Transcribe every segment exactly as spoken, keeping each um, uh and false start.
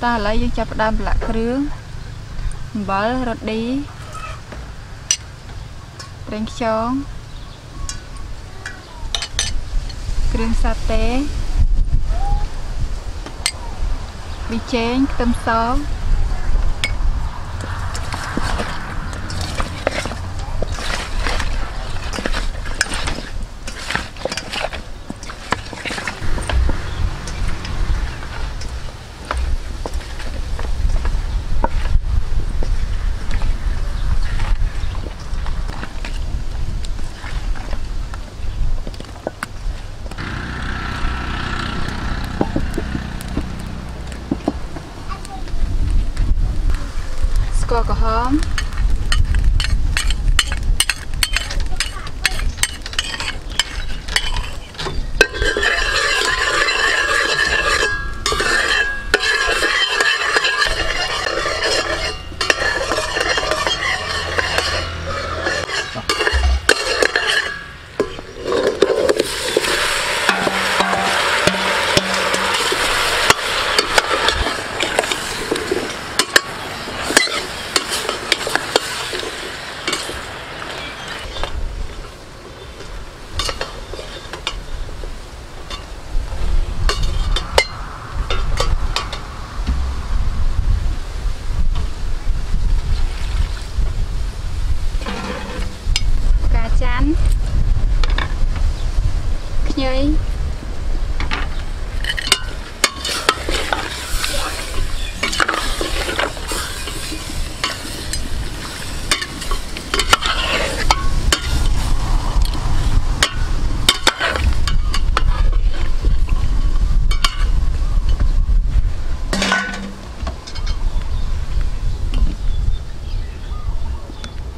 ta lấy những chập đam lạc rương bơ rớt đi bánh tráng rương sa tế bì chén tôm sò có hóm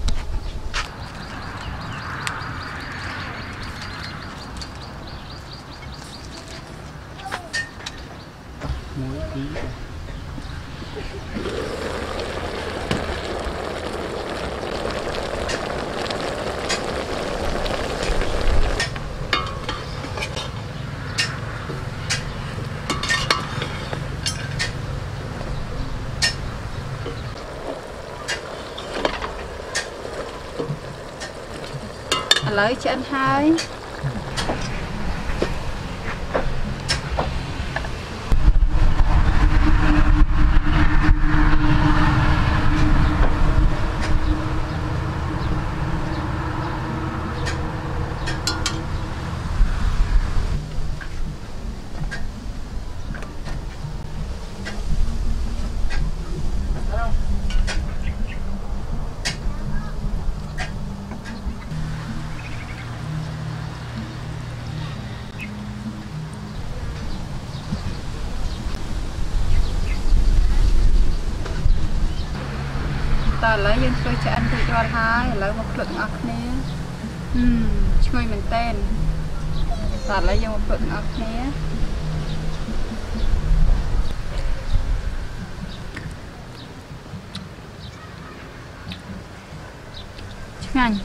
nhảy lấy cho anh hai lấy dân tôi cho ăn tôi cho hai lấy một lượng ốc nè, người mình tên, ta lấy dân một lượng ốc nè. ngành.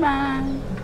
Bye.